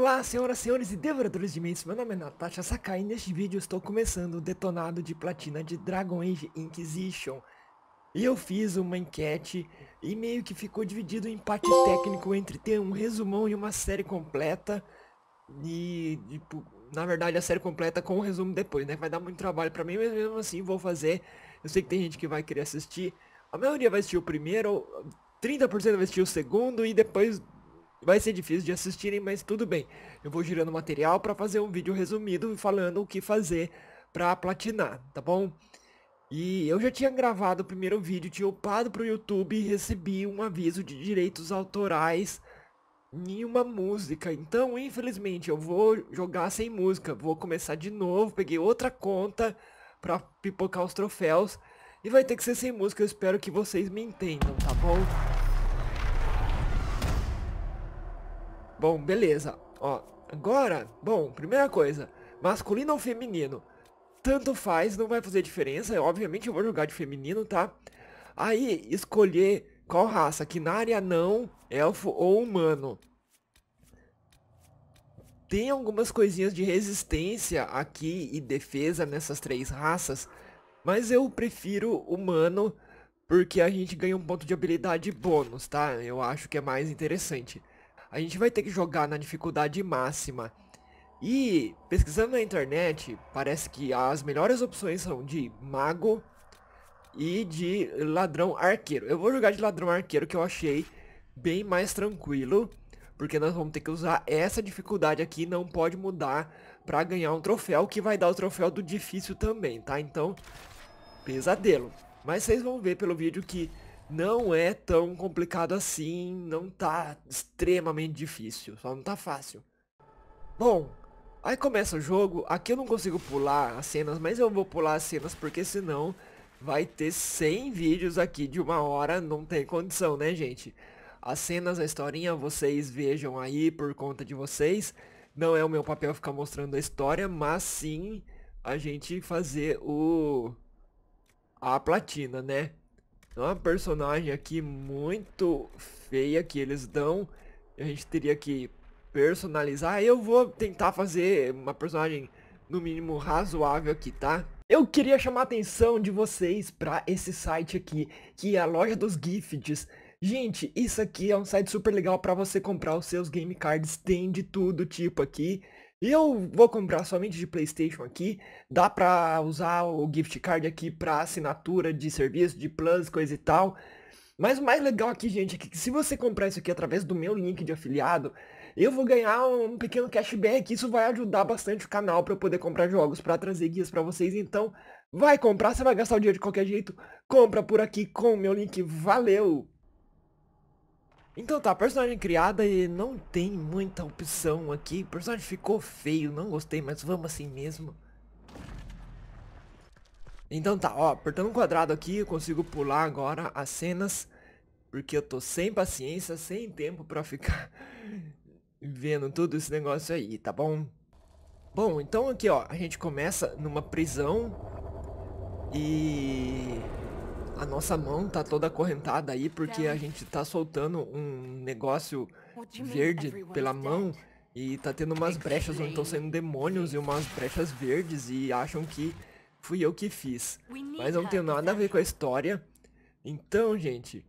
Olá, senhoras, senhores e devoradores de mentes, meu nome é Natasha Sakai e neste vídeo eu estou começando o detonado de platina de Dragon Age Inquisition. E eu fiz uma enquete e meio que ficou dividido o empate técnico entre ter um resumão e uma série completa. E, tipo, na verdade a série completa com o resumo depois, né? Vai dar muito trabalho pra mim, mas mesmo assim vou fazer. Eu sei que tem gente que vai querer assistir. A maioria vai assistir o primeiro, 30% vai assistir o segundo e depois... vai ser difícil de assistirem, mas tudo bem. Eu vou girando material para fazer um vídeo resumido falando o que fazer para platinar, tá bom? E eu já tinha gravado o primeiro vídeo, tinha upado pro YouTube e recebi um aviso de direitos autorais em uma música. Então, infelizmente, eu vou jogar sem música. Vou começar de novo, peguei outra conta para pipocar os troféus. E vai ter que ser sem música, eu espero que vocês me entendam, tá bom? Bom, beleza, ó, agora, bom, primeira coisa, masculino ou feminino, tanto faz, não vai fazer diferença, eu, obviamente eu vou jogar de feminino, tá? Aí, escolher qual raça, quinária, não, elfo ou humano. Tem algumas coisinhas de resistência aqui e defesa nessas três raças, mas eu prefiro humano porque a gente ganha um ponto de habilidade bônus, tá? Eu acho que é mais interessante. A gente vai ter que jogar na dificuldade máxima. E pesquisando na internet, parece que as melhores opções são de mago e de ladrão arqueiro. Eu vou jogar de ladrão arqueiro, que eu achei bem mais tranquilo, porque nós vamos ter que usar essa dificuldade aqui, não pode mudar, pra ganhar um troféu, que vai dar o troféu do difícil também, tá? Então, pesadelo. Mas vocês vão ver pelo vídeo que não é tão complicado assim, não tá extremamente difícil, só não tá fácil. Bom, aí começa o jogo, aqui eu não consigo pular as cenas, mas eu vou pular as cenas porque senão vai ter 100 vídeos aqui de uma hora, não tem condição, né, gente? As cenas, a historinha, vocês vejam aí por conta de vocês. Não é o meu papel ficar mostrando a história, mas sim a gente fazer a platina, né? Uma personagem aqui muito feia que eles dão, a gente teria que personalizar. Eu vou tentar fazer uma personagem no mínimo razoável aqui, tá? Eu queria chamar a atenção de vocês para esse site aqui, que é a Loja dos Gifts. Gente, isso aqui é um site super legal para você comprar os seus game cards, tem de tudo tipo aqui. Eu vou comprar somente de PlayStation aqui, dá pra usar o gift card aqui pra assinatura de serviço, de plus, coisa e tal. Mas o mais legal aqui, gente, é que se você comprar isso aqui através do meu link de afiliado, eu vou ganhar um pequeno cashback, isso vai ajudar bastante o canal pra eu poder comprar jogos, pra trazer guias pra vocês. Então, vai comprar, você vai gastar o dinheiro de qualquer jeito, compra por aqui com o meu link, valeu! Então tá, personagem criada e não tem muita opção aqui. O personagem ficou feio, não gostei, mas vamos assim mesmo. Então tá, ó, apertando um quadrado aqui, eu consigo pular agora as cenas. Porque eu tô sem paciência, sem tempo pra ficar vendo tudo esse negócio aí, tá bom? Bom, então aqui ó, a gente começa numa prisão. E... a nossa mão tá toda acorrentada aí, porque a gente tá soltando um negócio verde pela mão. E tá tendo umas brechas onde estão saindo demônios e umas brechas verdes e acham que fui eu que fiz. Mas não tem nada a ver com a história. Então, gente,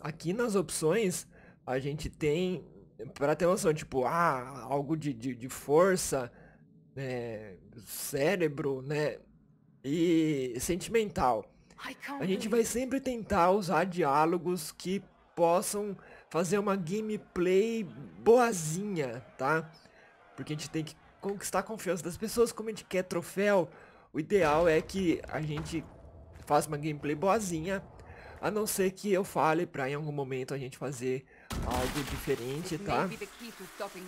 aqui nas opções a gente tem, pra ter noção, tipo, algo de força, né, cérebro, né, e sentimental. A gente vai sempre tentar usar diálogos que possam fazer uma gameplay boazinha, tá? Porque a gente tem que conquistar a confiança das pessoas, como a gente quer troféu. O ideal é que a gente faça uma gameplay boazinha, a não ser que eu fale pra em algum momento a gente fazer algo diferente, tá?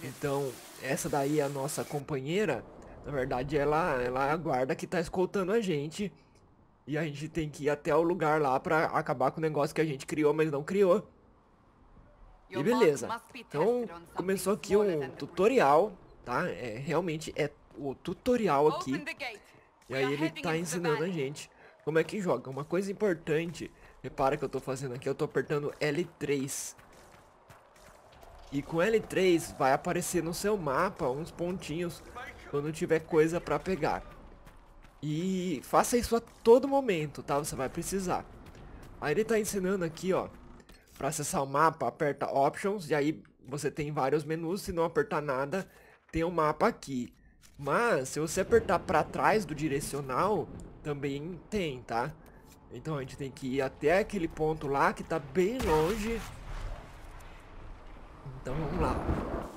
Então, essa daí é a nossa companheira. Na verdade, ela é a guarda que tá escoltando a gente. E a gente tem que ir até o lugar lá pra acabar com o negócio que a gente criou, mas não criou. E beleza. Então, começou aqui um tutorial, tá? É, realmente é o tutorial aqui. E aí ele tá ensinando a gente como é que joga. Uma coisa importante, repara que eu tô fazendo aqui, eu tô apertando L3. E com L3 vai aparecer no seu mapa uns pontinhos quando tiver coisa pra pegar. E faça isso a todo momento, tá? Você vai precisar. Aí ele tá ensinando aqui, ó. Pra acessar o mapa, aperta Options. E aí você tem vários menus. Se não apertar nada, tem um mapa aqui. Mas se você apertar pra trás do direcional, também tem, tá? Então a gente tem que ir até aquele ponto lá que tá bem longe. Então vamos lá.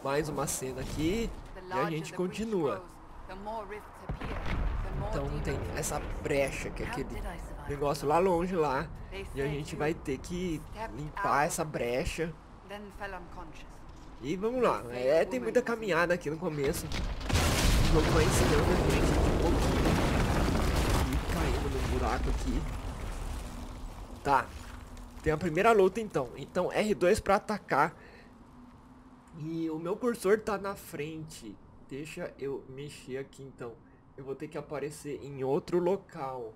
Mais uma cena aqui. E a gente continua. Então tem essa brecha que é aquele negócio lá longe lá. E a gente vai ter que limpar essa brecha. E vamos lá. É, tem muita caminhada aqui no começo. O jogo vai ensinando a gente um pouquinho. E caindo no buraco aqui. Tá. Tem a primeira luta então. Então R2 pra atacar. E o meu cursor tá na frente. Deixa eu mexer aqui então. Eu vou ter que aparecer em outro local.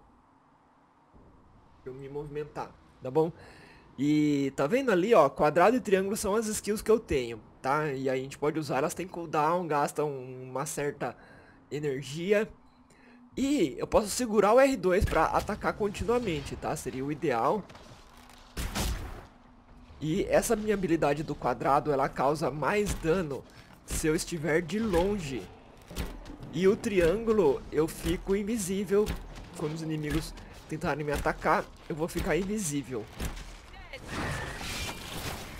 Pra eu me movimentar, tá bom? E tá vendo ali, ó, quadrado e triângulo são as skills que eu tenho, tá? E aí a gente pode usar, elas têm cooldown, gastam uma certa energia. E eu posso segurar o R2 pra atacar continuamente, tá? Seria o ideal. E essa minha habilidade do quadrado, ela causa mais dano se eu estiver de longe. E o triângulo, eu fico invisível. Quando os inimigos tentarem me atacar, eu vou ficar invisível.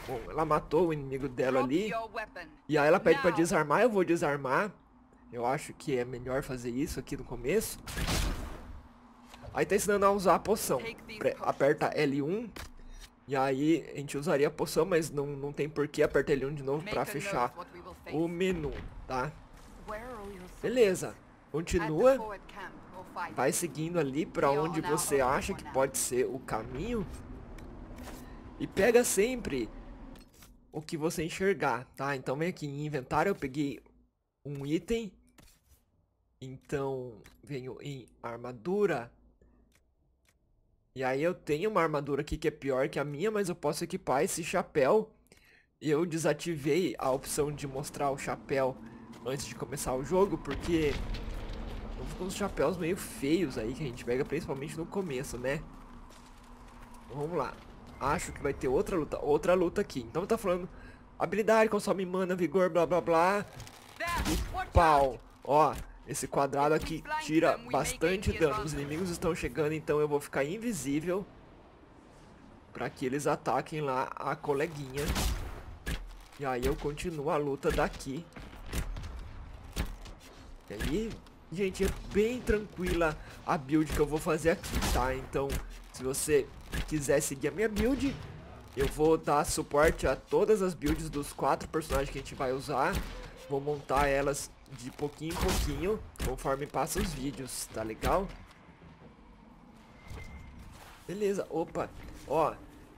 Bom, ela matou o inimigo dela ali. E aí ela pede pra desarmar, eu vou desarmar. Eu acho que é melhor fazer isso aqui no começo. Aí tá ensinando a usar a poção. Aperta L1. E aí a gente usaria a poção, mas não tem porquê. Aperta L1 de novo pra fechar o menu, tá? Beleza, continua. Vai seguindo ali pra onde você acha que pode ser o caminho. E pega sempre o que você enxergar, tá? Então vem aqui em inventário, eu peguei um item. Então venho em armadura. E aí eu tenho uma armadura aqui que é pior que a minha, mas eu posso equipar esse chapéu. Eu desativei a opção de mostrar o chapéu antes de começar o jogo, porque ficam uns chapéus meio feios aí que a gente pega, principalmente no começo, né? Vamos lá. Acho que vai ter outra luta aqui. Então tá falando habilidade, consome mana, vigor, blá blá blá. E pau. Ó, esse quadrado aqui tira bastante dano. Os inimigos estão chegando, então eu vou ficar invisível pra que eles ataquem lá a coleguinha. E aí eu continuo a luta daqui. E aí, gente, é bem tranquila a build que eu vou fazer aqui, tá? Então, se você quiser seguir a minha build, eu vou dar suporte a todas as builds dos 4 personagens que a gente vai usar. Vou montar elas de pouquinho em pouquinho, conforme passa os vídeos, tá legal? Beleza, opa, ó,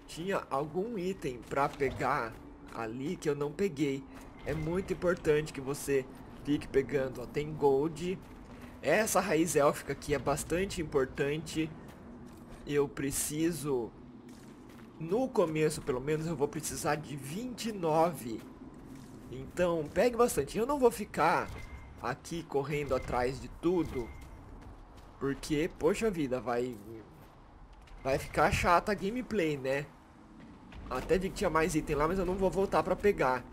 tinha algum item pra pegar ali que eu não peguei. É muito importante que você fique pegando, ó, tem gold. Essa raiz élfica aqui é bastante importante. Eu preciso, no começo pelo menos, eu vou precisar de 29. Então pegue bastante. Eu não vou ficar aqui correndo atrás de tudo, porque, poxa vida, vai ficar chata a gameplay, né? Até vi que tinha mais item lá, mas eu não vou voltar pra pegar.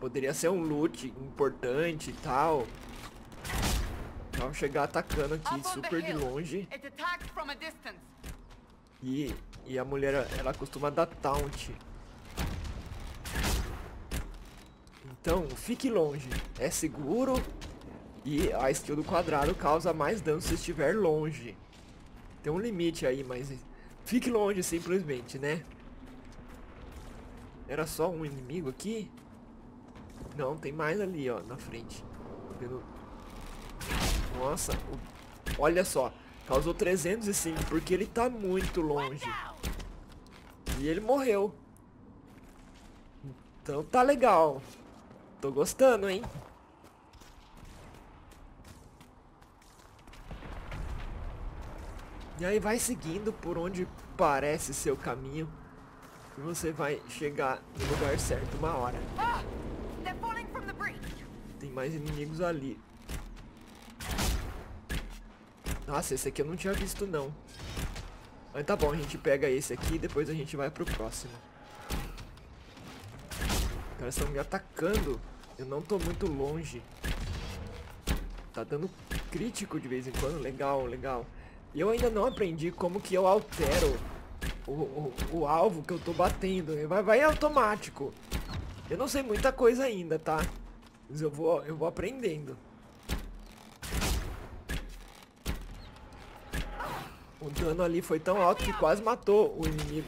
Poderia ser um loot importante e tal. Vamos chegar atacando aqui super de longe. E a mulher, ela costuma dar taunt. Então, fique longe. É seguro. E a skill do quadrado causa mais dano se estiver longe. Tem um limite aí, mas fique longe simplesmente, né? Era só um inimigo aqui? Não, tem mais ali, ó, na frente. Nossa, olha só, causou 305, porque ele tá muito longe. E ele morreu. Então tá legal. Tô gostando, hein? E aí vai seguindo por onde parece ser o caminho. que você vai chegar no lugar certo uma hora. Tem mais inimigos ali. Nossa, esse aqui eu não tinha visto não. Mas tá bom, a gente pega esse aqui e depois a gente vai pro próximo. Os caras estão me atacando. Eu não tô muito longe. Tá dando crítico de vez em quando. Legal, legal. E eu ainda não aprendi como que eu altero o alvo que eu tô batendo. Vai automático. Eu não sei muita coisa ainda, tá? Mas eu vou aprendendo. O dano ali foi tão alto que quase matou o inimigo.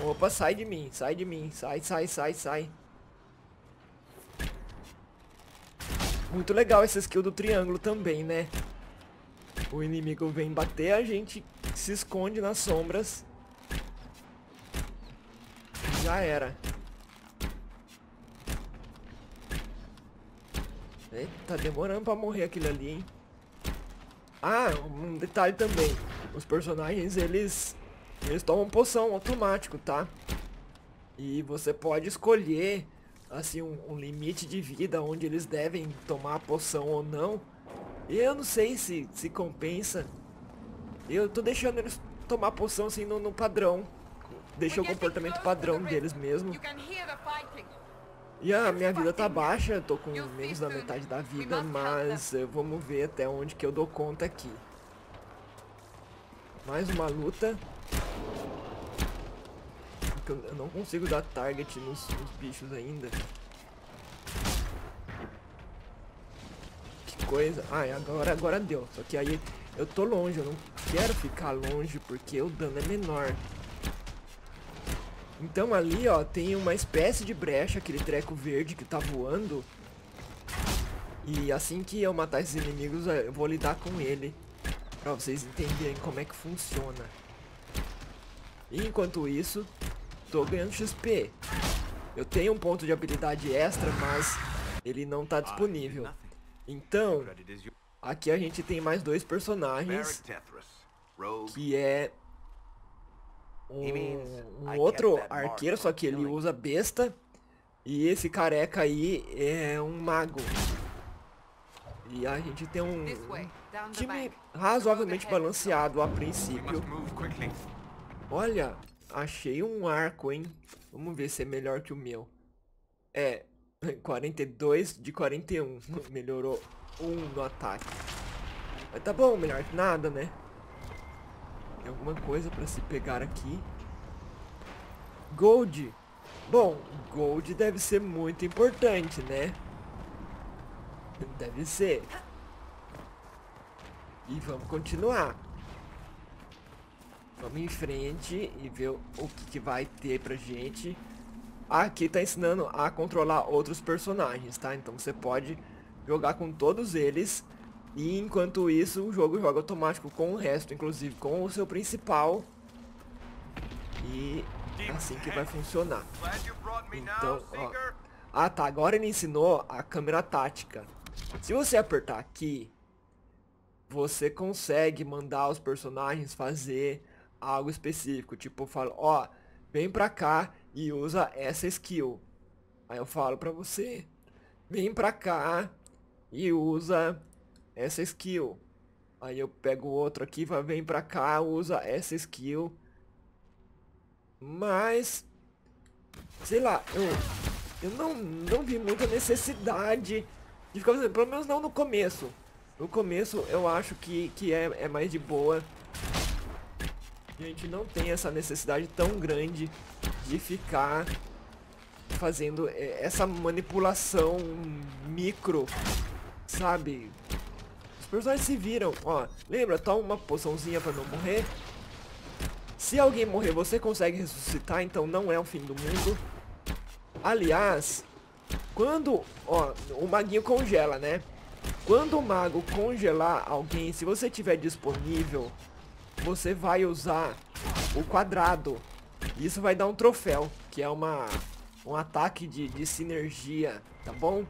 Opa, sai de mim, sai de mim. Sai, sai, sai, sai. Muito legal essa skill do triângulo também, né? O inimigo vem bater, a gente se esconde nas sombras. Já era. Eita, tá demorando pra morrer aquele ali, hein? Ah, um detalhe também. Os personagens, eles tomam poção automático, tá? E você pode escolher, assim, um limite de vida onde eles devem tomar a poção ou não. Eu não sei se compensa. Eu tô deixando eles tomar poção assim no padrão. Deixa o comportamento padrão deles mesmo. E a minha vida tá baixa, eu tô com menos da metade da vida, mas vamos ver até onde que eu dou conta aqui. Mais uma luta. Eu não consigo dar target nos bichos ainda. Coisa. Ai, agora deu. Só que aí eu tô longe, eu não quero ficar longe porque o dano é menor. Então ali, ó, tem uma espécie de brecha, aquele treco verde que tá voando. E assim que eu matar esses inimigos, eu vou lidar com ele, pra vocês entenderem como é que funciona. E enquanto isso, tô ganhando XP. Eu tenho um ponto de habilidade extra, mas ele não tá disponível. Então, aqui a gente tem mais dois personagens, que é um outro arqueiro, só que ele usa besta, e esse careca aí é um mago. E a gente tem um time razoavelmente balanceado a princípio. Olha, achei um arco, hein? Vamos ver se é melhor que o meu. É... 42 de 41. Melhorou 1 no ataque. Mas tá bom, melhor que nada, né? Tem alguma coisa pra se pegar aqui. Gold. Bom, gold deve ser muito importante, né? Deve ser. E vamos continuar. Vamos em frente e ver o que vai ter pra gente. Aqui tá ensinando a controlar outros personagens, tá? Então você pode jogar com todos eles. E enquanto isso, o jogo joga automático com o resto, inclusive com o seu principal. E assim que vai funcionar. Então, ó. Ah tá, agora ele ensinou a câmera tática. Se você apertar aqui, você consegue mandar os personagens fazer algo específico. Tipo, eu falo, ó, vem pra cá e usa essa skill. Aí eu falo pra você, vem pra cá e usa essa skill. Aí eu pego o outro aqui, vem pra cá, usa essa skill. Mas, sei lá, eu não vi muita necessidade de ficar fazendo, pelo menos não no começo. No começo eu acho que é mais de boa. A gente não tem essa necessidade tão grande de ficar fazendo essa manipulação micro, sabe? Os personagens se viram, ó. Lembra? Toma uma poçãozinha pra não morrer. Se alguém morrer, você consegue ressuscitar, então não é o fim do mundo. Aliás, quando, ó, o maguinho congela, né? Quando o mago congelar alguém, se você tiver disponível, você vai usar o quadrado. Isso vai dar um troféu, que é um ataque de sinergia, tá bom?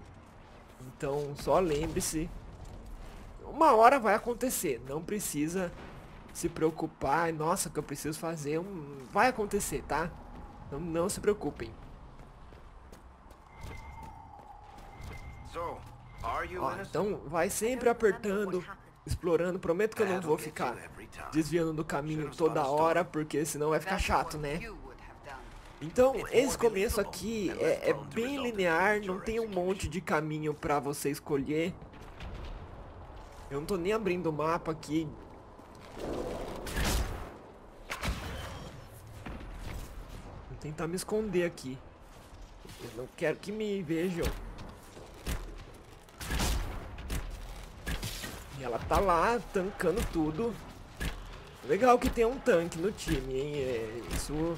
Então só lembre-se, uma hora vai acontecer, não precisa se preocupar. Nossa, que eu preciso fazer, vai acontecer, tá? Então não se preocupem. Ó, então vai sempre apertando, explorando. Prometo que eu não vou ficar desviando do caminho toda hora, porque senão vai ficar chato, né? Então, esse começo aqui é bem linear, não tem um monte de caminho pra você escolher. Eu não tô nem abrindo o mapa aqui. Vou tentar me esconder aqui. Eu não quero que me vejam. E ela tá lá, tancando tudo. Legal que tem um tanque no time, hein? É, isso...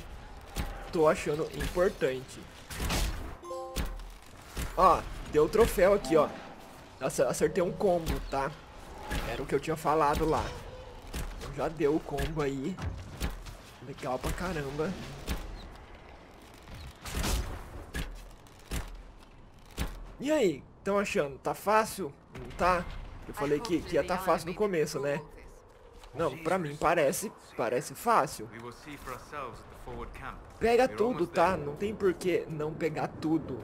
tô achando importante. Ó, deu o troféu aqui, ó. Acertei um combo, tá? Era o que eu tinha falado lá. Então já deu o combo aí. Legal pra caramba. E aí, estão achando? Tá fácil? Não tá? Eu falei que ia tá fácil no começo, né? Não, pra mim parece fácil. Pega tudo, tá? Não tem por que não pegar tudo.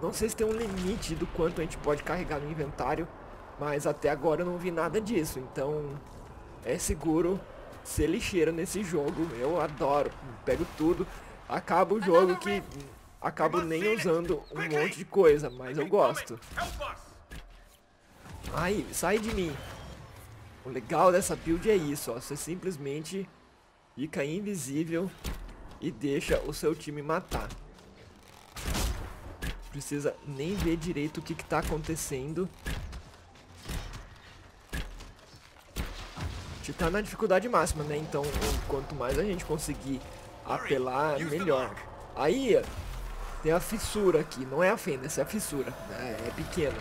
Não sei se tem um limite do quanto a gente pode carregar no inventário, mas até agora eu não vi nada disso. Então é seguro ser lixeiro nesse jogo. Eu adoro, pego tudo. Acaba o jogo que acabo nem usando um monte de coisa, mas eu gosto. Aí, sai de mim. O legal dessa build é isso, ó. Você simplesmente fica invisível e deixa o seu time matar. Precisa nem ver direito o que que tá acontecendo. A gente tá na dificuldade máxima, né? Então, quanto mais a gente conseguir apelar, melhor. Aí, tem a fissura aqui. Não é a fenda, essa é a fissura. É pequena.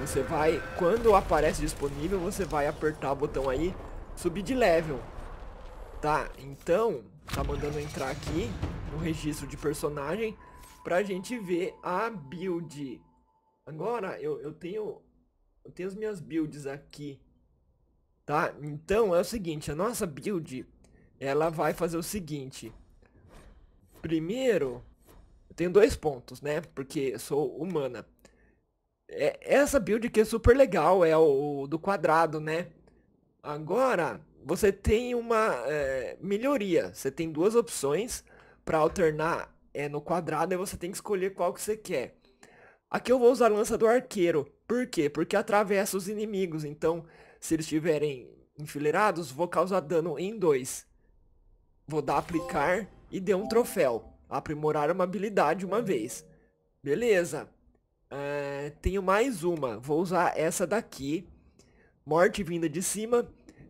Você vai, quando aparece disponível, você vai apertar o botão aí, subir de level. Tá, então, tá mandando entrar aqui no registro de personagem pra gente ver a build. Agora, eu tenho as minhas builds aqui. Tá, então é o seguinte, a nossa build, ela vai fazer o seguinte. Primeiro, eu tenho 2 pontos, né, porque sou humana. Essa build que é super legal, é o do quadrado, né? Agora, você tem uma melhoria. Você tem 2 opções para alternar no quadrado e você tem que escolher qual que você quer. Aqui eu vou usar a lança do arqueiro. Por quê? Porque atravessa os inimigos. Então, se eles estiverem enfileirados, vou causar dano em 2. Vou dar aplicar e deu um troféu. Aprimorar uma habilidade uma vez. Beleza. Tenho mais uma. Vou usar essa daqui. Morte vinda de cima.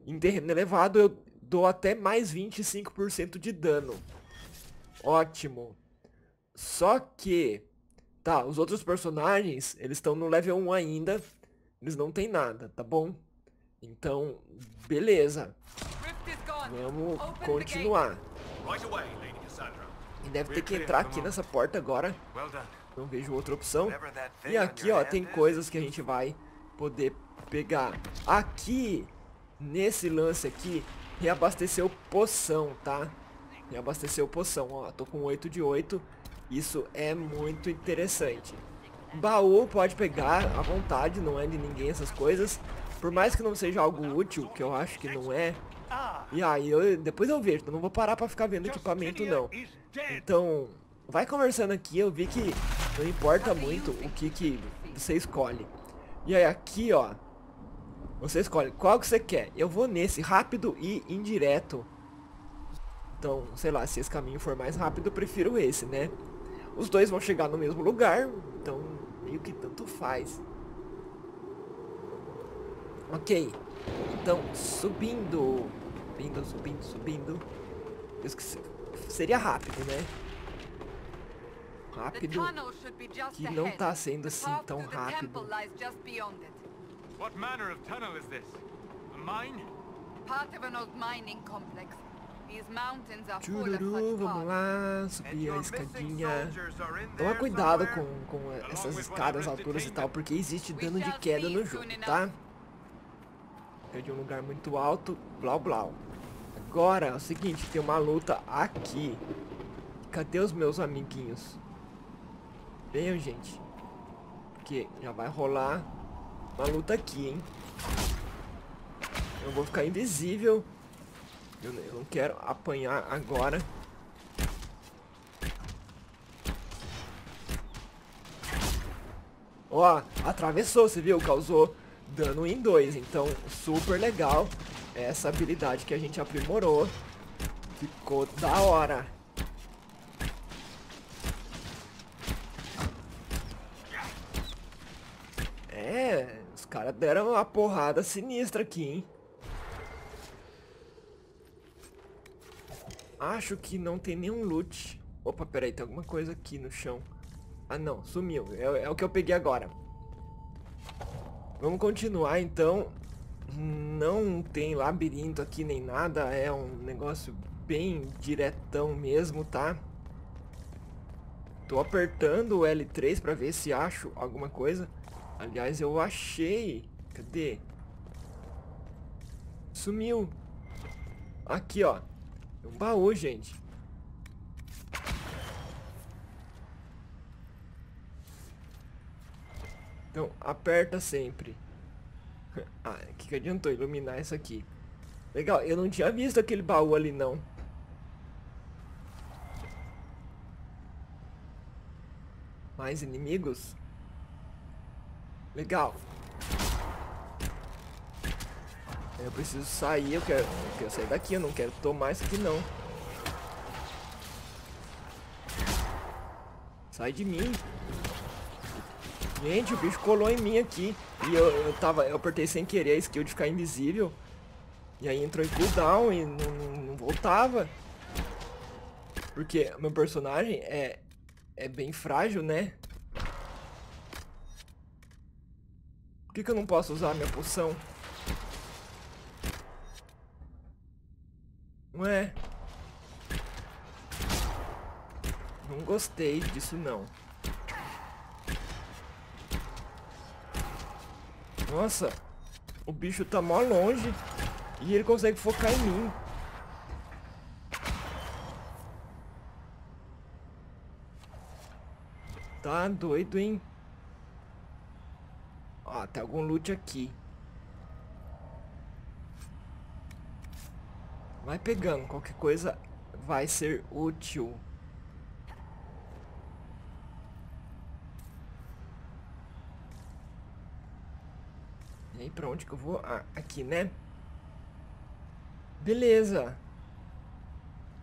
Em terreno elevado eu dou até mais 25% de dano. Ótimo. Só que tá, os outros personagens, eles estão no level 1 ainda. Eles não tem nada, tá bom? Então, beleza. Vamos continuar. E deve ter que entrar aqui nessa porta agora. Não vejo outra opção. E aqui, ó, tem coisas que a gente vai poder pegar. Aqui, nesse lance aqui, reabasteceu poção, tá? Reabasteceu poção, ó. Tô com 8 de 8. Isso é muito interessante. Baú pode pegar à vontade, não é de ninguém essas coisas. Por mais que não seja algo útil, que eu acho que não é. E aí, depois eu vejo. Eu não vou parar pra ficar vendo equipamento, não. Então, vai conversando aqui. Eu vi que não importa muito o que você escolhe. E aí aqui, ó, você escolhe qual que você quer. Eu vou nesse, rápido e indireto. Então, sei lá, se esse caminho for mais rápido, eu prefiro esse, né? Os dois vão chegar no mesmo lugar, então meio que tanto faz. Ok, então subindo. Subindo. Eu esqueci. Seria rápido, né? Rápido, que não tá sendo assim tão rápido. Tchururu, vamos lá, subir a escadinha. Toma cuidado com essas escadas, alturas e tal, porque existe dano de queda no jogo, tá? É de um lugar muito alto, blau blau. Agora, é o seguinte, tem uma luta aqui. cadê os meus amiguinhos? Venham, gente. Porque já vai rolar uma luta aqui, hein? Eu vou ficar invisível. Eu não quero apanhar agora. Ó, atravessou, você viu? Causou dano em 2. Então, super legal. Essa habilidade que a gente aprimorou. Ficou da hora. É, os caras deram uma porrada sinistra aqui, hein? Acho que não tem nenhum loot. Opa, peraí, tem alguma coisa aqui no chão. Ah não, sumiu, é o que eu peguei agora. Vamos continuar então. Não tem labirinto aqui nem nada. É um negócio bem diretão mesmo, tá? Tô apertando o L3 pra ver se acho alguma coisa. Aliás, eu achei. Cadê? Sumiu. Aqui, ó. É um baú, gente. Então, aperta sempre. Ah, que adiantou iluminar isso aqui. Legal, eu não tinha visto aquele baú ali, não. Mais inimigos? Legal. Eu preciso sair, eu quero sair daqui, eu não quero tomar isso aqui, não. Sai de mim. Gente, o bicho colou em mim aqui. E eu apertei sem querer a skill de ficar invisível. E aí entrou em cooldown e não voltava. Porque meu personagem é bem frágil, né? Por que eu não posso usar minha poção? Ué. Não gostei disso, não. Nossa, o bicho tá mó longe e ele consegue focar em mim. Tá doido, hein? Ó, tem algum loot aqui. Vai pegando, qualquer coisa vai ser útil. E aí, pra onde que eu vou? Ah, aqui, né? Beleza.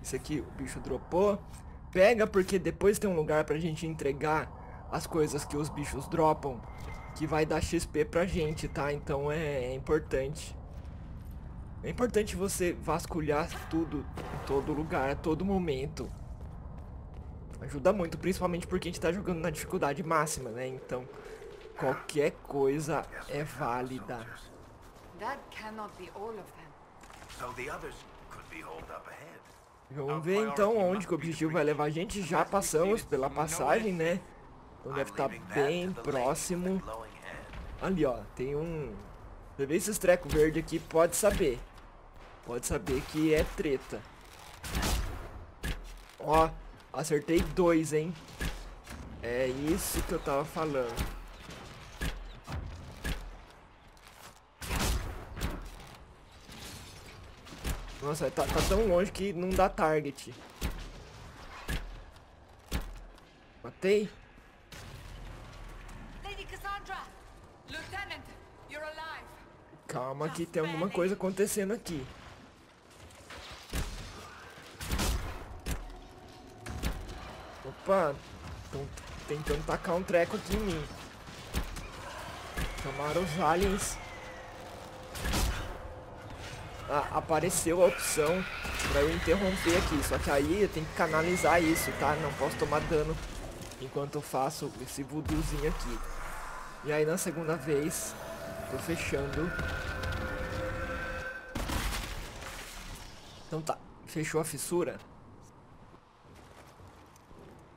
Esse aqui o bicho dropou. Pega, porque depois tem um lugar pra gente entregar as coisas que os bichos dropam, que vai dar XP pra gente, tá? Então é importante. É importante você vasculhar tudo, em todo lugar, a todo momento. Ajuda muito, principalmente porque a gente tá jogando na dificuldade máxima, né? Então... qualquer coisa é válida. Vamos ver então onde que o objetivo vai levar a gente. Já passamos pela passagem, né? Então deve estar bem próximo. Ali, ó, tem um... Você vê esses trecos verdes aqui, pode saber. Pode saber que é treta. Ó, acertei 2, hein? É isso que eu tava falando. Nossa, tá tão longe que não dá target. Matei. Calma que tem alguma coisa acontecendo aqui. Opa, estão tentando tacar um treco aqui em mim. Chamaram os aliens. Ah, apareceu a opção pra eu interromper aqui, só que aí eu tenho que canalizar isso, tá? Não posso tomar dano enquanto eu faço esse voodoozinho aqui. E aí na segunda vez, tô fechando. Então tá, fechou a fissura.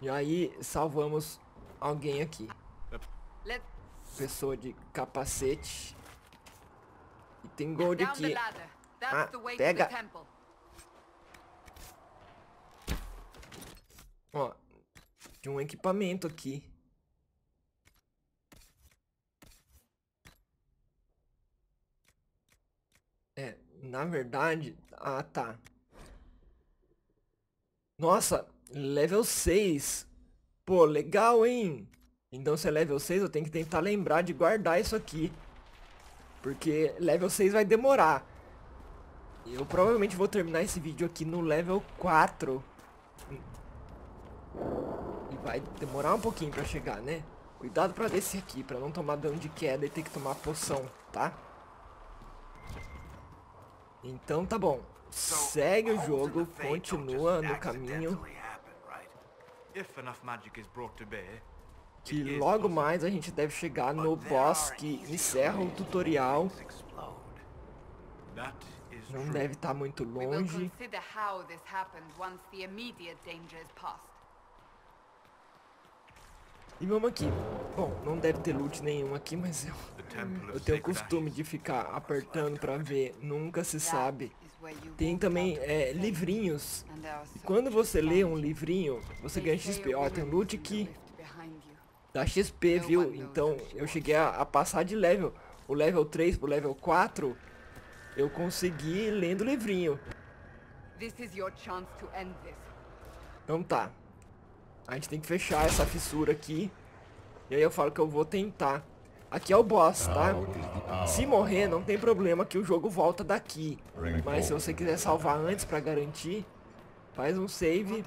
E aí salvamos alguém aqui. Pessoa de capacete. E tem gold aqui. Ah, pega. Ó, tem um equipamento aqui. É, na verdade... Ah, tá. Nossa, level 6. Pô, legal, hein? Então, se é level 6, eu tenho que tentar lembrar de guardar isso aqui. Porque level 6 vai demorar. Eu provavelmente vou terminar esse vídeo aqui no level 4. E vai demorar um pouquinho pra chegar, né? Cuidado pra descer aqui, pra não tomar dano de queda e ter que tomar poção, tá? Então tá bom. Segue o jogo, continua no caminho. Que logo mais a gente deve chegar no boss que encerra o tutorial. Não deve estar muito longe. E vamos aqui. Bom, não deve ter loot nenhum aqui, mas eu tenho o costume de ficar apertando pra ver. Nunca se sabe. Tem também livrinhos. E quando você lê um livrinho, você ganha XP. Ó, tem um loot aqui. Dá XP, viu? Então, eu cheguei a passar de level. O level 3 pro level 4... Eu consegui lendo o livrinho. Então tá. A gente tem que fechar essa fissura aqui. E aí eu falo que eu vou tentar. Aqui é o boss, tá? Se morrer, não tem problema que o jogo volta daqui. Mas se você quiser salvar antes pra garantir, faz um save.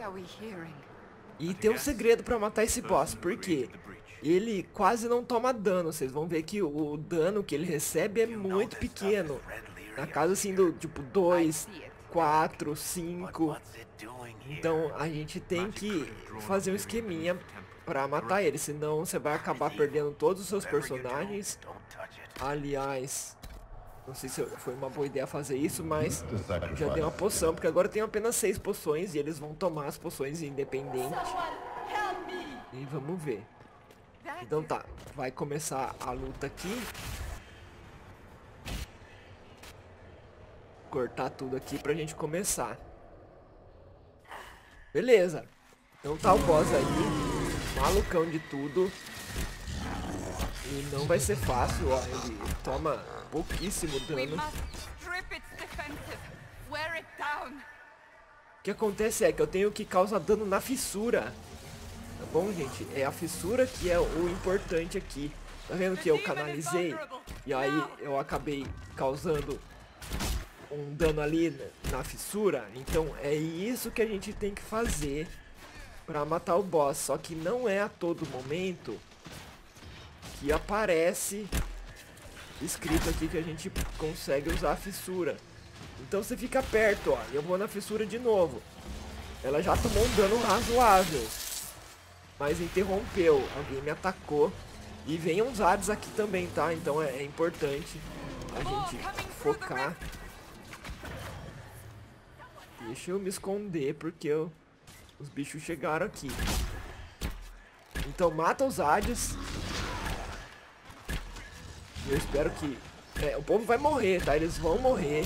E tem um segredo pra matar esse boss. Por quê? Ele quase não toma dano. Vocês vão ver que o dano que ele recebe é muito pequeno. Na casa assim do tipo 2, 4, 5. Então a gente tem que fazer um esqueminha pra matar ele. Senão você vai acabar perdendo todos os seus personagens. Aliás, não sei se foi uma boa ideia fazer isso, mas já dei uma poção. Porque agora eu tenho apenas 6 poções e eles vão tomar as poções independente. E vamos ver. Então tá, vai começar a luta aqui. Cortar tudo aqui pra gente começar. Beleza. Então tá o boss aí. Malucão de tudo. E não vai ser fácil, ó. Ele toma pouquíssimo dano. O que acontece é que eu tenho que causar dano na fissura. Tá bom, gente? É a fissura que é o importante aqui. Tá vendo que eu canalizei? E aí eu acabei causando... um dano ali na fissura. Então é isso que a gente tem que fazer pra matar o boss. Só que não é a todo momento que aparece escrito aqui que a gente consegue usar a fissura. Então você fica perto, ó. Eu vou na fissura de novo. Ela já tomou um dano razoável, mas interrompeu. Alguém me atacou. E vem uns ads aqui também, tá? Então é importante a gente focar. Deixa eu me esconder, porque os bichos chegaram aqui. Então mata os Hades. Eu espero que... o povo vai morrer, tá? Eles vão morrer.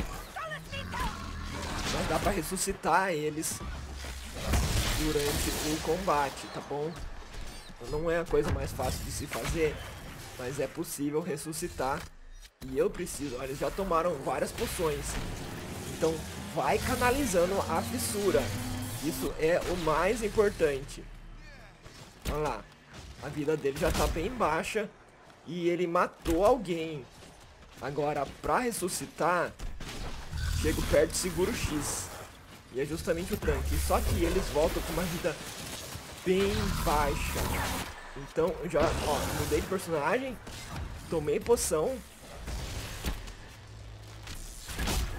Mas dá pra ressuscitar eles durante o combate, tá bom? Não é a coisa mais fácil de se fazer, mas é possível ressuscitar. E eu preciso... Olha, eles já tomaram várias poções. Então... vai canalizando a fissura. Isso é o mais importante. Olha lá. A vida dele já tá bem baixa. E ele matou alguém. Agora, pra ressuscitar, chego perto e seguro o X. E é justamente o tanque. Só que eles voltam com uma vida bem baixa. Então, eu já mudei de personagem. Tomei poção.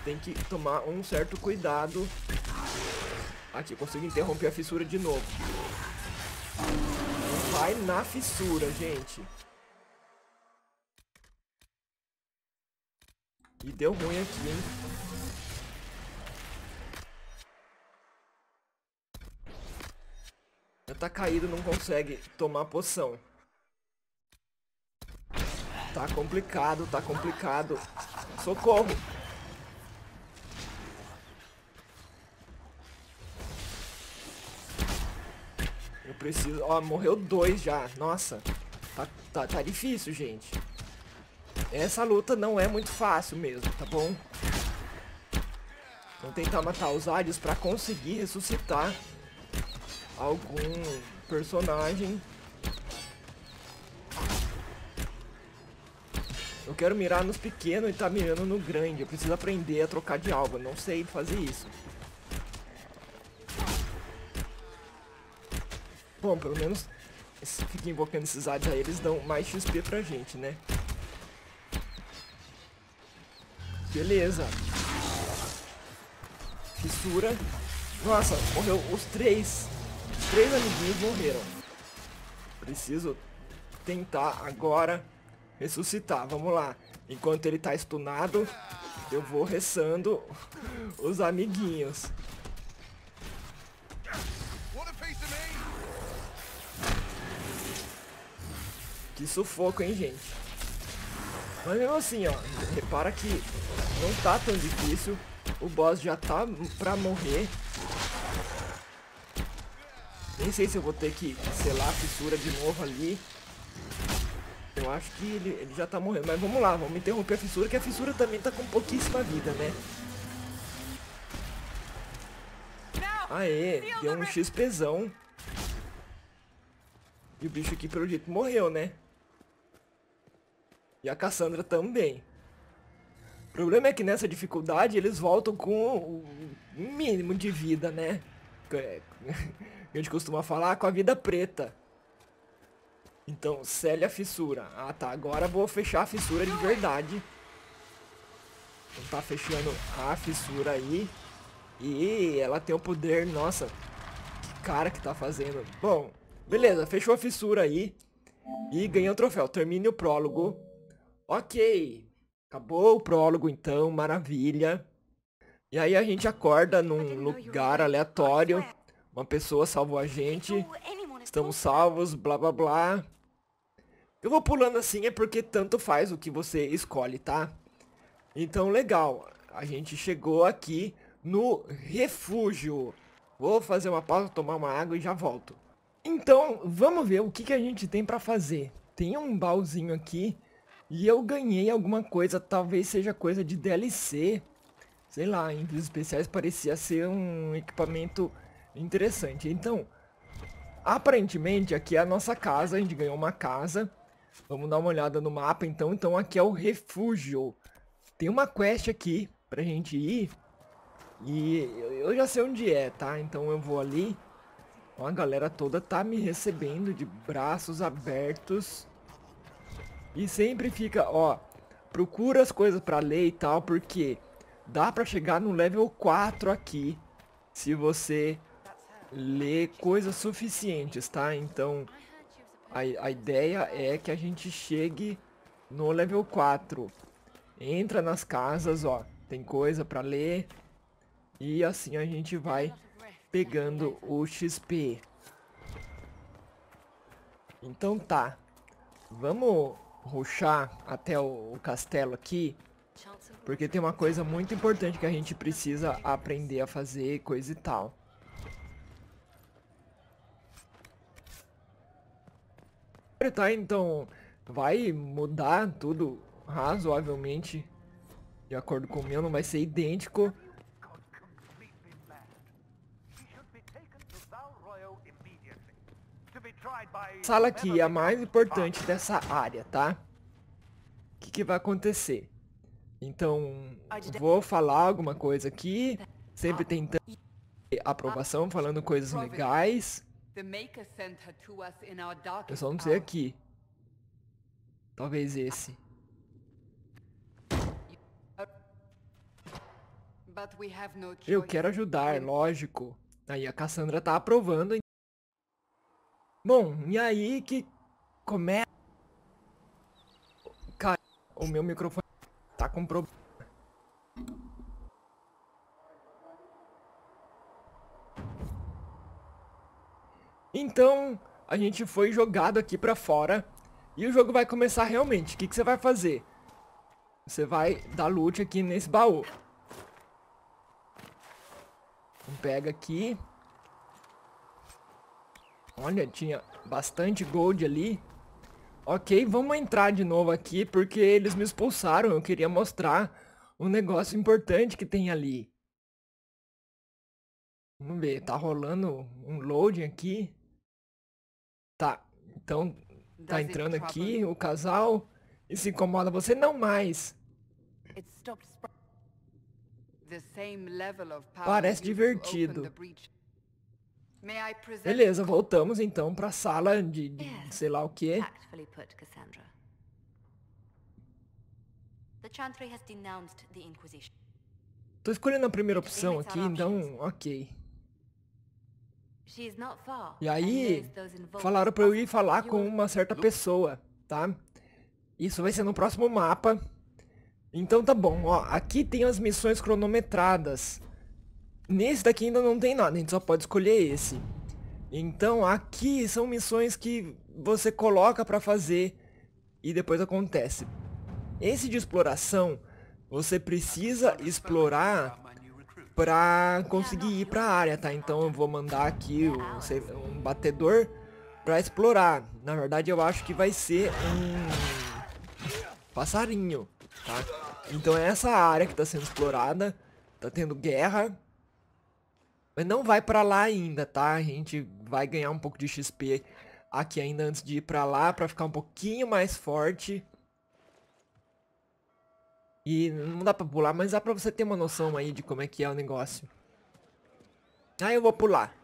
Tem que tomar um certo cuidado. Aqui, eu consigo interromper a fissura de novo. Vai na fissura, gente. E deu ruim aqui, hein? Já tá caído, não consegue tomar poção. Tá complicado, tá complicado. Socorro! preciso. Ó, morreu 2 já. Nossa. Tá difícil, gente. Essa luta não é muito fácil mesmo, tá bom? Vamos tentar matar os aliens pra conseguir ressuscitar algum personagem. Eu quero mirar nos pequenos e tá mirando no grande. Eu preciso aprender a trocar de alvo. Eu não sei fazer isso. Bom, pelo menos se fica invocando esses aliens aí, eles dão mais XP pra gente, né? Beleza. Fissura. Nossa, morreu os 3. Os 3 amiguinhos morreram. Preciso tentar agora ressuscitar. Vamos lá. Enquanto ele tá stunado, eu vou ressando os amiguinhos. Que sufoco, hein, gente? Mas mesmo assim, ó, repara que não tá tão difícil. O boss já tá pra morrer. Nem sei se eu vou ter que selar a fissura de novo ali. Eu acho que ele já tá morrendo. Mas vamos lá, vamos interromper a fissura, que a fissura também tá com pouquíssima vida, né? Aê, deu um XPzão. E o bicho aqui, pelo jeito, morreu, né? E a Cassandra também. O problema é que nessa dificuldade eles voltam com o mínimo de vida, né? A gente costuma falar com a vida preta. Então, sele a fissura. Ah, tá. Agora vou fechar a fissura de verdade. Então, tá fechando a fissura aí. E ela tem o poder... Nossa, que cara que tá fazendo. Bom, beleza. Fechou a fissura aí. E ganhei o troféu. Termine o prólogo. Ok. Acabou o prólogo, então. Maravilha. E aí a gente acorda num lugar aleatório. Uma pessoa salvou a gente. Estamos salvos, blá blá blá. Eu vou pulando assim, é porque tanto faz o que você escolhe, tá? Então, legal. A gente chegou aqui no refúgio. Vou fazer uma pausa, tomar uma água e já volto. Então, vamos ver o que a gente tem pra fazer. Tem um baúzinho aqui. E eu ganhei alguma coisa, talvez seja coisa de DLC. Sei lá, em vídeos especiais parecia ser um equipamento interessante. Então, aparentemente aqui é a nossa casa, a gente ganhou uma casa. Vamos dar uma olhada no mapa então. Então aqui é o refúgio. Tem uma quest aqui pra gente ir. E eu já sei onde é, tá? Então eu vou ali. Ó, a galera toda tá me recebendo de braços abertos. E sempre fica, ó, procura as coisas pra ler e tal, porque dá pra chegar no level 4 aqui, se você ler coisas suficientes, tá? Então, a ideia é que a gente chegue no level 4. Entra nas casas, ó, tem coisa pra ler. E assim a gente vai pegando o XP. Então tá, vamos rushar até o castelo aqui, porque tem uma coisa muito importante que a gente precisa aprender a fazer, coisa e tal. Tá, então vai mudar tudo razoavelmente de acordo com o meu, não vai ser idêntico. A sala aqui é a mais importante dessa área, tá? O que vai acontecer? Então, vou falar alguma coisa aqui, sempre tentando aprovação, falando coisas legais. Eu só não sei aqui. Talvez esse. Eu quero ajudar, lógico. Aí a Cassandra tá aprovando. Bom, e aí que começa... Cara, o meu microfone tá com problema. Então, a gente foi jogado aqui pra fora. E o jogo vai começar realmente. O que você vai fazer? Você vai dar loot aqui nesse baú. Pega aqui. Olha, tinha bastante gold ali. Ok, vamos entrar de novo aqui, porque eles me expulsaram. Eu queria mostrar um negócio importante que tem ali. Vamos ver, tá rolando um loading aqui. Tá, então tá entrando aqui o casal. E se incomoda você não mais. Parece divertido. Beleza, voltamos então pra sala de sei lá o que. Tô escolhendo a primeira opção aqui, então ok. E aí, falaram pra eu ir falar com uma certa pessoa, tá? Isso vai ser no próximo mapa. Então tá bom, ó, aqui tem as missões cronometradas. Nesse daqui ainda não tem nada, a gente só pode escolher esse. Então aqui são missões que você coloca pra fazer e depois acontece. Esse de exploração, você precisa explorar pra conseguir ir pra área, tá? Então eu vou mandar aqui um batedor pra explorar. Na verdade eu acho que vai ser um passarinho, tá? Então é essa área que tá sendo explorada, tá tendo guerra. Mas não vai pra lá ainda, tá? A gente vai ganhar um pouco de XP aqui ainda antes de ir pra lá, pra ficar um pouquinho mais forte. E não dá pra pular, mas dá pra você ter uma noção aí de como é que é o negócio. Ah, eu vou pular.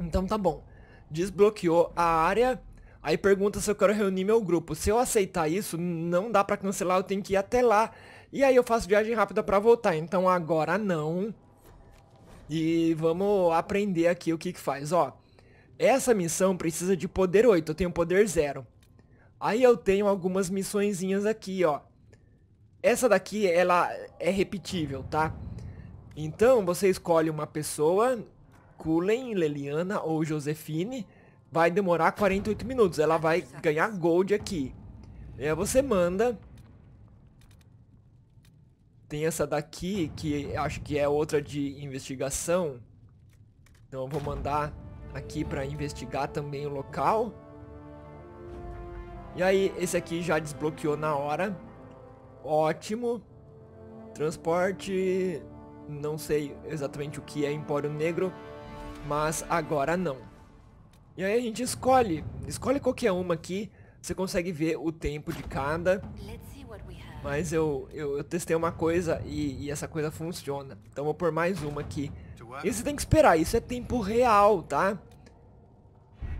Então tá bom. Desbloqueou a área. Aí pergunta se eu quero reunir meu grupo. Se eu aceitar isso, não dá pra cancelar, eu tenho que ir até lá. E aí eu faço viagem rápida pra voltar. Então agora não. E vamos aprender aqui o que faz, ó. Essa missão precisa de poder 8, eu tenho poder 0. Aí eu tenho algumas missõezinhas aqui, ó. Essa daqui, ela é repetível, tá? Então, você escolhe uma pessoa, Cullen, Leliana ou Josefine. Vai demorar 48 minutos, ela vai ganhar gold aqui. E aí você manda... Tem essa daqui, que acho que é outra de investigação. Então eu vou mandar aqui pra investigar também o local. E aí, esse aqui já desbloqueou na hora. Ótimo. Transporte... Não sei exatamente o que é Empório Negro, mas agora não. E aí a gente escolhe. Escolhe qualquer uma aqui. Você consegue ver o tempo de cada. Mas eu testei uma coisa e essa coisa funciona. Então vou pôr mais uma aqui. E você tem que esperar, isso é tempo real, tá?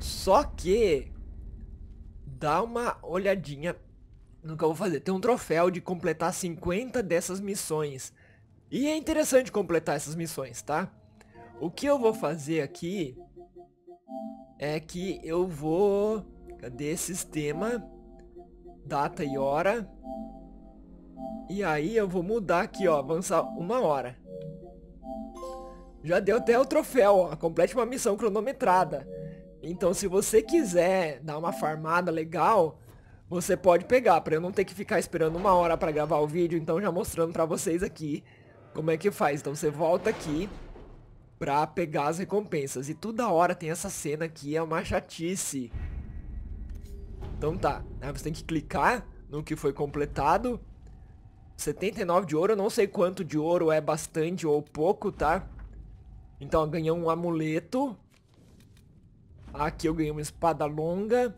Só que... Dá uma olhadinha no que eu vou fazer. Tem um troféu de completar 50 dessas missões. E é interessante completar essas missões, tá? O que eu vou fazer aqui... É que eu vou... Cadê sistema? Data e hora... E aí eu vou mudar aqui, ó, avançar 1 hora. Já deu até o troféu, ó, complete uma missão cronometrada. Então se você quiser dar uma farmada legal, você pode pegar, pra eu não ter que ficar esperando 1 hora pra gravar o vídeo. Então já mostrando pra vocês aqui como é que faz. Então você volta aqui pra pegar as recompensas. E toda hora tem essa cena aqui, é uma chatice. Então tá, aí você tem que clicar no que foi completado. 79 de ouro, eu não sei quanto de ouro é bastante ou pouco, tá? Então, ganhei um amuleto. Aqui eu ganhei uma espada longa.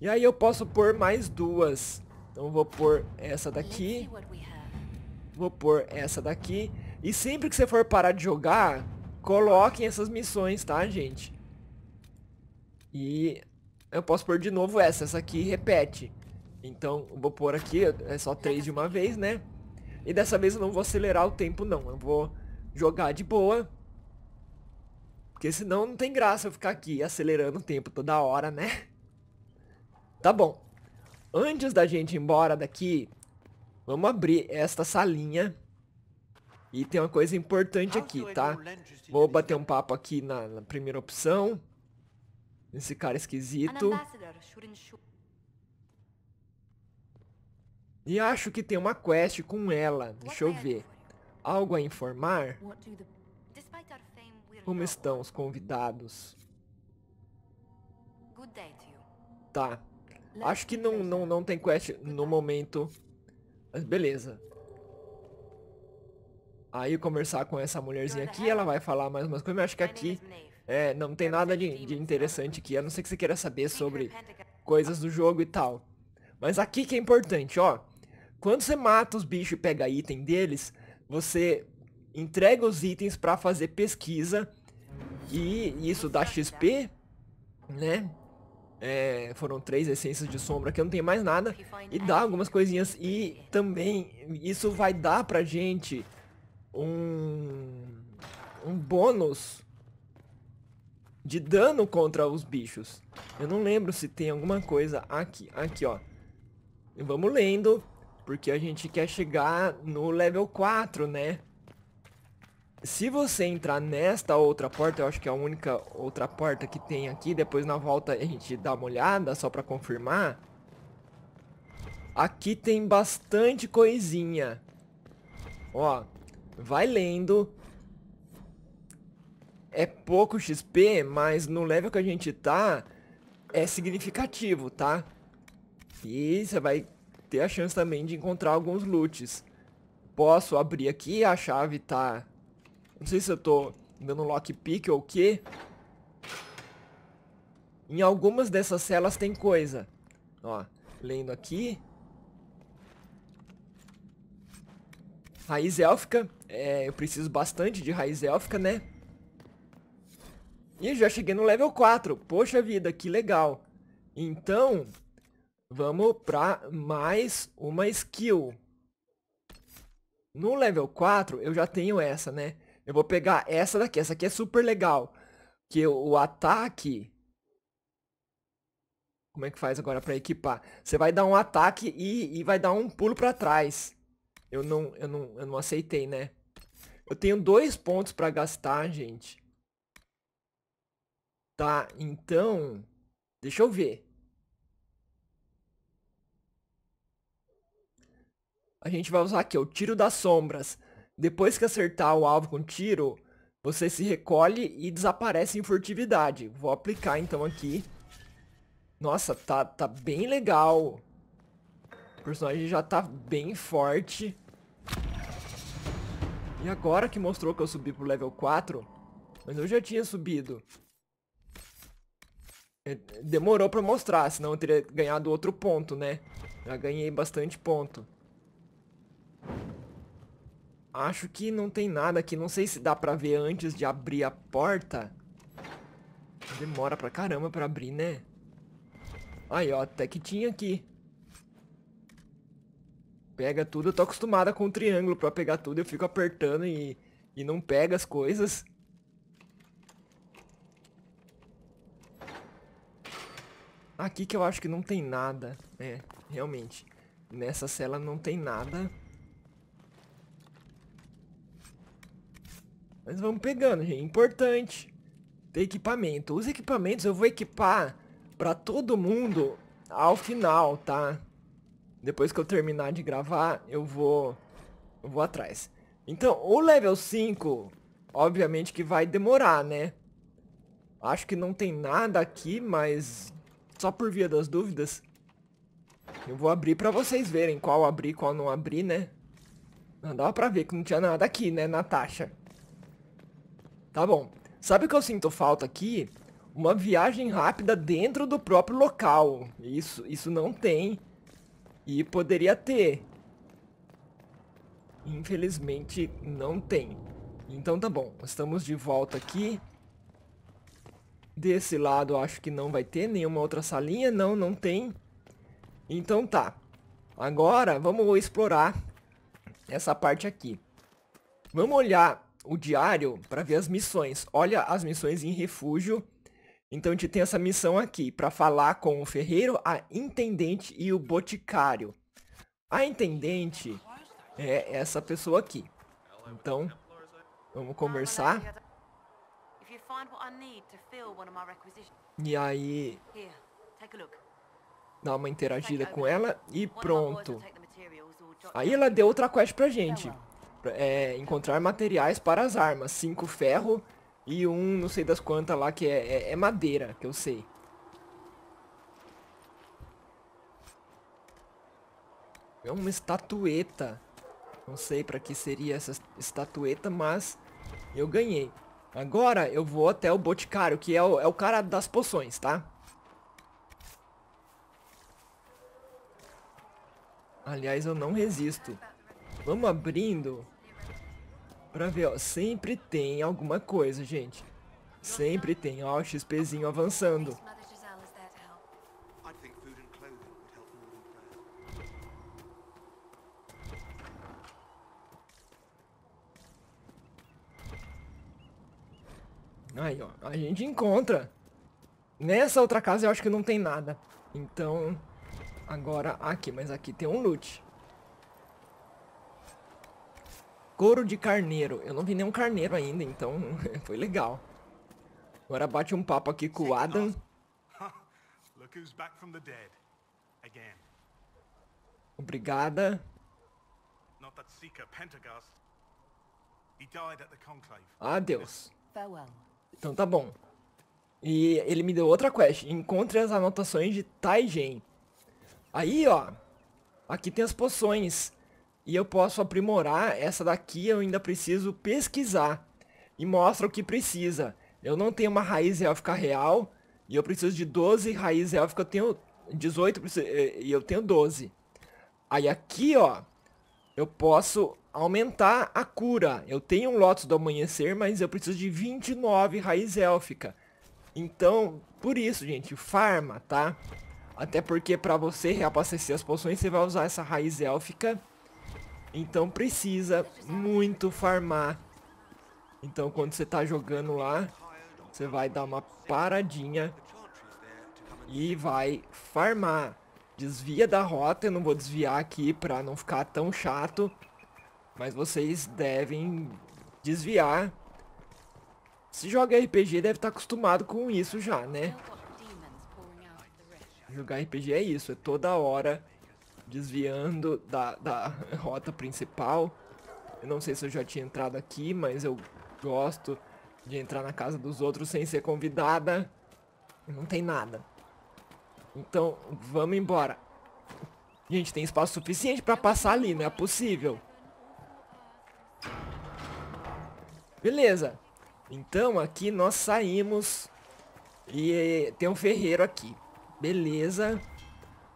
E aí eu posso pôr mais duas. Então, eu vou pôr essa daqui. Vou pôr essa daqui. E sempre que você for parar de jogar, coloquem essas missões, tá, gente? E eu posso pôr de novo essa. Essa aqui repete. Então, eu vou pôr aqui, é só 3 de uma vez, né? E dessa vez eu não vou acelerar o tempo, não. Eu vou jogar de boa. Porque senão não tem graça eu ficar aqui acelerando o tempo toda hora, né? Tá bom. Antes da gente ir embora daqui, vamos abrir esta salinha. E tem uma coisa importante aqui, tá? Vou bater um papo aqui na primeira opção. Esse cara esquisito. E acho que tem uma quest com ela. Deixa eu ver. Algo a informar? Como estão os convidados? Tá. Acho que não tem quest no momento. Mas beleza. Aí conversar com essa mulherzinha aqui, ela vai falar mais umas coisas, mas acho que aqui não tem nada de interessante aqui, a não ser que você queira saber sobre coisas do jogo e tal. Mas aqui que é importante, ó. Quando você mata os bichos e pega item deles, você entrega os itens pra fazer pesquisa. E isso dá XP, né? É, foram 3 essências de sombra, que não tem mais nada. E dá algumas coisinhas. E também isso vai dar pra gente um bônus de dano contra os bichos. Eu não lembro se tem alguma coisa aqui. Aqui, ó. E vamos lendo, porque a gente quer chegar no level 4, né? Se você entrar nesta outra porta, eu acho que é a única outra porta que tem aqui. Depois na volta a gente dá uma olhada, só pra confirmar. Aqui tem bastante coisinha. Ó, vai lendo. É pouco XP, mas no level que a gente tá, é significativo, tá? E você vai ter a chance também de encontrar alguns loots. Posso abrir aqui, a chave tá... Não sei se eu tô dando lockpick ou o quê. Em algumas dessas celas tem coisa. Ó, lendo aqui. Raiz élfica. É, eu preciso bastante de raiz élfica, né? E já cheguei no level 4. Poxa vida, que legal. Então, vamos pra mais uma skill. No level 4, eu já tenho essa, né? Eu vou pegar essa daqui. Essa aqui é super legal. Que o ataque... Como é que faz agora pra equipar? Você vai dar um ataque e vai dar um pulo pra trás. Eu não aceitei, né? Eu tenho 2 pontos pra gastar, gente. Tá, então... Deixa eu ver. A gente vai usar aqui o tiro das sombras. Depois que acertar o alvo com tiro, você se recolhe e desaparece em furtividade. Vou aplicar então aqui. Nossa, tá bem legal. O personagem já tá bem forte. E agora que mostrou que eu subi pro level 4, mas eu já tinha subido. Demorou pra mostrar, senão eu teria ganhado outro ponto, né? Já ganhei bastante ponto. Acho que não tem nada aqui. Não sei se dá pra ver antes de abrir a porta. Demora pra caramba pra abrir, né? Aí, ó. Até que tinha aqui. Pega tudo. Eu tô acostumada com o triângulo pra pegar tudo. Eu fico apertando e não pega as coisas. Aqui que eu acho que não tem nada. É, realmente. Nessa cela não tem nada. Mas vamos pegando, gente. Importante ter equipamento. Os equipamentos eu vou equipar pra todo mundo ao final, tá? Depois que eu terminar de gravar, eu vou atrás. Então, o level 5, obviamente que vai demorar, né? Acho que não tem nada aqui, mas só por via das dúvidas, eu vou abrir pra vocês verem qual abrir e qual não abrir, né? Não dava pra ver que não tinha nada aqui, né, Natasha? Tá bom, sabe o que eu sinto falta aqui? Uma viagem rápida dentro do próprio local. Isso não tem. E poderia ter. Infelizmente não tem. Então tá bom, estamos de volta aqui. Desse lado acho que não vai ter nenhuma outra salinha. Não tem. Então tá. Agora vamos explorar essa parte aqui. Vamos olhar o diário para ver as missões. Olha as missões em refúgio. Então a gente tem essa missão aqui para falar com o ferreiro, a intendente e o boticário. A intendente é essa pessoa aqui. Então vamos conversar. E aí dá uma interagida com ela e pronto. Aí ela deu outra quest pra gente. É, encontrar materiais para as armas. 5 ferro e 1 não sei das quantas lá, que é madeira, que eu sei. É uma estatueta. Não sei pra que seria essa estatueta, mas eu ganhei. Agora eu vou até o Boticário, que é o cara das poções, tá? Aliás, eu não resisto. Vamos abrindo pra ver, ó. Sempre tem alguma coisa, gente. Sempre tem, ó, o XPzinho avançando. Aí, ó, a gente encontra. Nessa outra casa eu acho que não tem nada. Então, agora aqui, mas aqui tem um loot. Couro de carneiro. Eu não vi nenhum carneiro ainda, então foi legal. Agora bate um papo aqui com o Adam. Obrigada. Adeus. Então tá bom. E ele me deu outra quest. Encontre as anotações de Taigen. Aí, ó. Aqui tem as poções. E eu posso aprimorar. Essa daqui eu ainda preciso pesquisar. E mostra o que precisa. Eu não tenho uma raiz élfica real. E eu preciso de 12 raízes élficas. Eu tenho 18 e eu tenho 12. Aí aqui, ó. Eu posso... aumentar a cura. Eu tenho um Lótus do Amanhecer, mas eu preciso de 29 raiz élfica. Então, por isso, gente, farma, tá? Até porque pra você reabastecer as poções, você vai usar essa raiz élfica. Então, precisa muito farmar. Então, quando você tá jogando lá, você vai dar uma paradinha e vai farmar. Desvia da rota. Eu não vou desviar aqui pra não ficar tão chato. Mas vocês devem desviar. Se joga RPG, deve estar acostumado com isso já, né? Jogar RPG é isso. É toda hora desviando da rota principal. Eu não sei se eu já tinha entrado aqui, mas eu gosto de entrar na casa dos outros sem ser convidada. Não tem nada. Então, vamos embora. Gente, tem espaço suficiente para passar ali, não é possível. Beleza, então aqui nós saímos e tem um ferreiro aqui, beleza.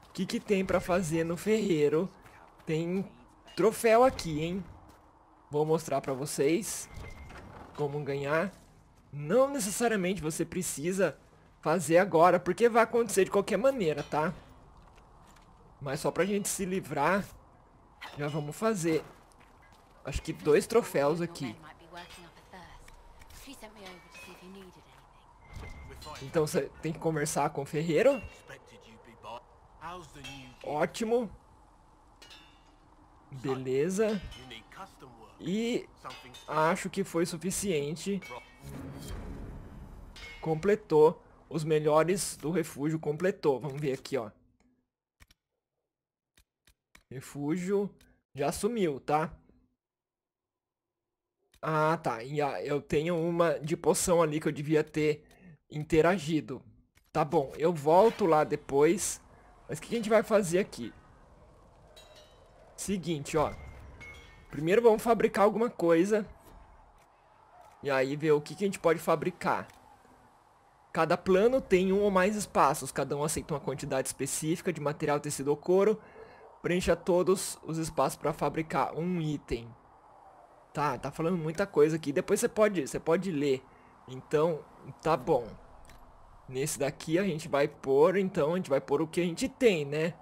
O que tem pra fazer no ferreiro? Tem troféu aqui, hein. Vou mostrar pra vocês como ganhar. Não necessariamente você precisa fazer agora, porque vai acontecer de qualquer maneira, tá? Mas só pra gente se livrar, já vamos fazer. Acho que 2 troféus aqui. Então você tem que conversar com o ferreiro. Ótimo. Beleza. E acho que foi suficiente. Completou. Os melhores do refúgio completou. Vamos ver aqui, ó. Refúgio já sumiu, tá? Ah, tá. E eu tenho uma de poção ali que eu devia ter interagido. Tá bom, eu volto lá depois. Mas o que a gente vai fazer aqui? Seguinte, ó. Primeiro vamos fabricar alguma coisa. E aí ver o que a gente pode fabricar. Cada plano tem um ou mais espaços. Cada um aceita uma quantidade específica de material, tecido ou couro. Preencha todos os espaços para fabricar um item. Tá falando muita coisa aqui. Depois você pode ler. Então, tá bom. Nesse daqui a gente vai pôr, então, a gente vai pôr o que a gente tem, né?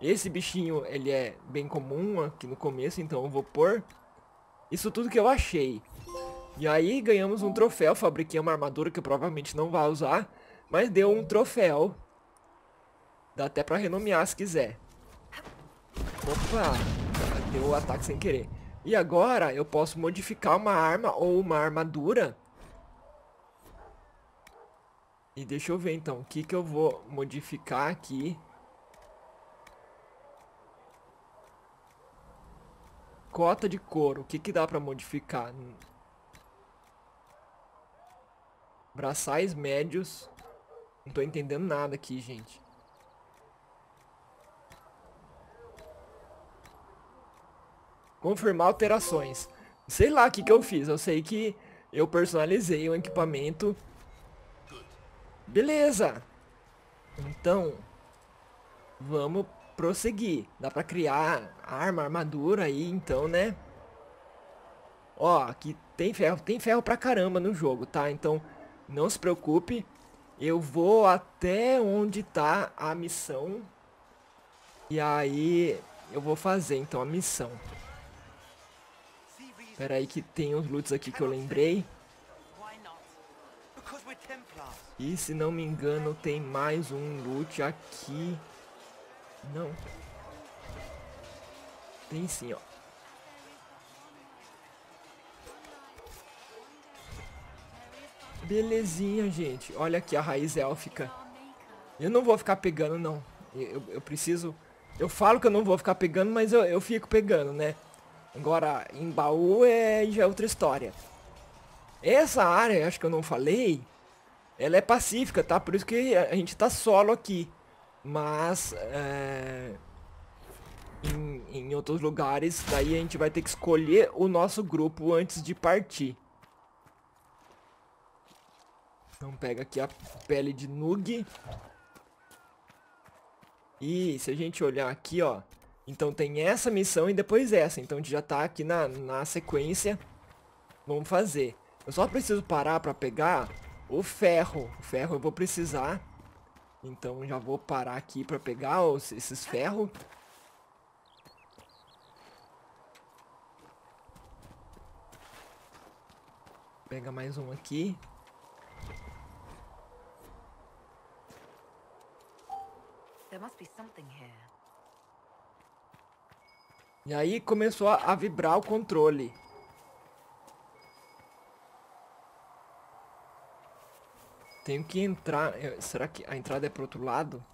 Esse bichinho, ele é bem comum aqui no começo, então eu vou pôr isso tudo que eu achei. E aí ganhamos um troféu, fabriquei uma armadura que eu provavelmente não vai usar, mas deu um troféu. Dá até pra renomear se quiser. Opa, deu o ataque sem querer. E agora eu posso modificar uma arma ou uma armadura. E deixa eu ver então, o que eu vou modificar aqui. Cota de couro, o que dá pra modificar? Braçais médios. Não tô entendendo nada aqui, gente. Confirmar alterações. Sei lá o que eu fiz. Eu sei que eu personalizei o equipamento. Beleza. Então, vamos prosseguir. Dá pra criar arma, armadura aí, então, né? Ó, aqui tem ferro pra caramba no jogo, tá? Então, não se preocupe. Eu vou até onde tá a missão. E aí, eu vou fazer, então, a missão. Pera aí que tem uns loots aqui que eu lembrei. E se não me engano tem mais um loot aqui. Não. Tem sim, ó. Belezinha, gente. Olha aqui a raiz élfica. Eu não vou ficar pegando, não. Eu preciso... Eu falo que eu não vou ficar pegando, mas eu fico pegando, né? Agora, em baú já é outra história. Essa área, acho que eu não falei... Ela é pacífica, tá? Por isso que a gente tá solo aqui. Mas em outros lugares, daí a gente vai ter que escolher o nosso grupo antes de partir. Então pega aqui a pele de Nug. E se a gente olhar aqui, ó. Então tem essa missão e depois essa. Então a gente já tá aqui na sequência. Vamos fazer. Eu só preciso parar pra pegar... O ferro eu vou precisar. Então já vou parar aqui pra pegar esses ferros. Pega mais um aqui. E aí começou a vibrar o controle. Tenho que entrar... Será que a entrada é pro outro lado?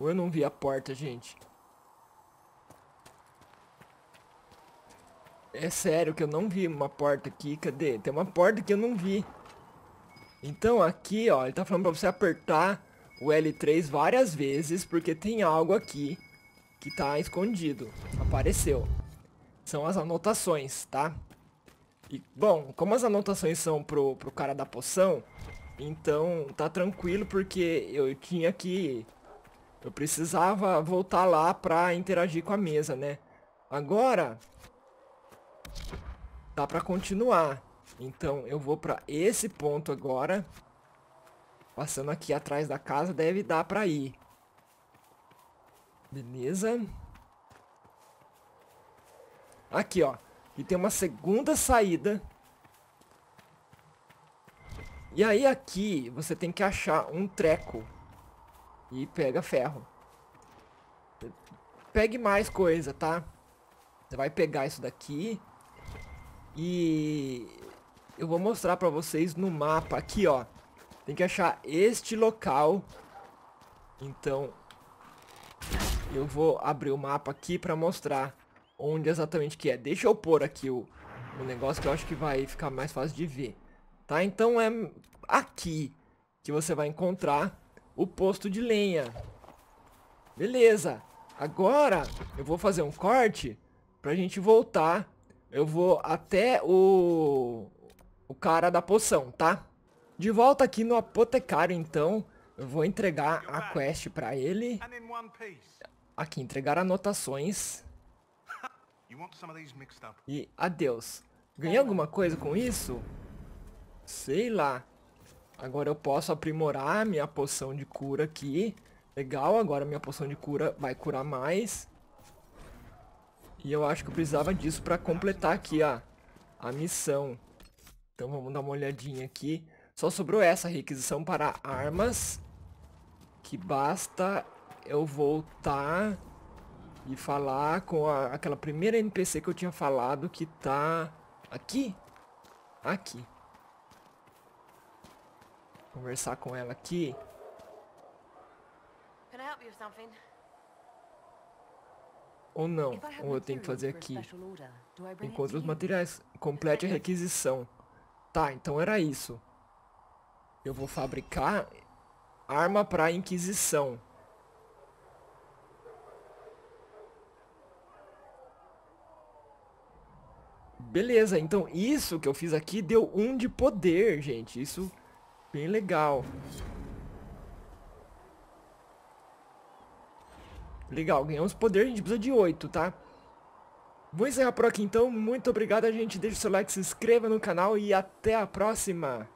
Ou eu não vi a porta, gente? É sério que eu não vi uma porta aqui. Cadê? Tem uma porta que eu não vi. Então aqui, ó. Ele tá falando pra você apertar o L3 várias vezes. Porque tem algo aqui que tá escondido. Apareceu. São as anotações, tá? E, bom, como as anotações são pro cara da poção... Então, tá tranquilo, porque eu precisava voltar lá pra interagir com a mesa, né? Agora, dá pra continuar. Então, eu vou pra esse ponto agora. Passando aqui atrás da casa, deve dar pra ir. Beleza. Aqui, ó. E tem uma segunda saída. E aí aqui você tem que achar um treco. E pega ferro. Pegue mais coisa, tá? Você vai pegar isso daqui. E eu vou mostrar pra vocês no mapa aqui, ó. Tem que achar este local. Então eu vou abrir o mapa aqui pra mostrar onde exatamente que é. Deixa eu pôr aqui o negócio que eu acho que vai ficar mais fácil de ver. Tá, então é aqui que você vai encontrar o posto de lenha. Beleza. Agora eu vou fazer um corte pra gente voltar. Eu vou até o cara da poção, tá? De volta aqui no apotecário, então. Eu vou entregar a quest pra ele. Aqui, entregar anotações. E adeus. Ganhei alguma coisa com isso? Sei lá. Agora eu posso aprimorar minha poção de cura aqui. Legal, agora minha poção de cura vai curar mais. E eu acho que eu precisava disso pra completar aqui a missão. Então vamos dar uma olhadinha aqui. Só sobrou essa requisição para armas. Que basta eu voltar e falar com aquela primeira NPC que eu tinha falado que tá aqui. Aqui. Conversar com ela aqui. Ou não. Ou eu tenho que fazer aqui. Encontre os materiais. Complete a requisição. Tá, então era isso. Eu vou fabricar arma pra Inquisição. Beleza, então isso que eu fiz aqui deu 1 de poder, gente. Isso bem legal. Legal, ganhamos poder, a gente precisa de 8, tá? Vou encerrar por aqui então. Muito obrigado, gente. Deixa o seu like, se inscreva no canal e até a próxima.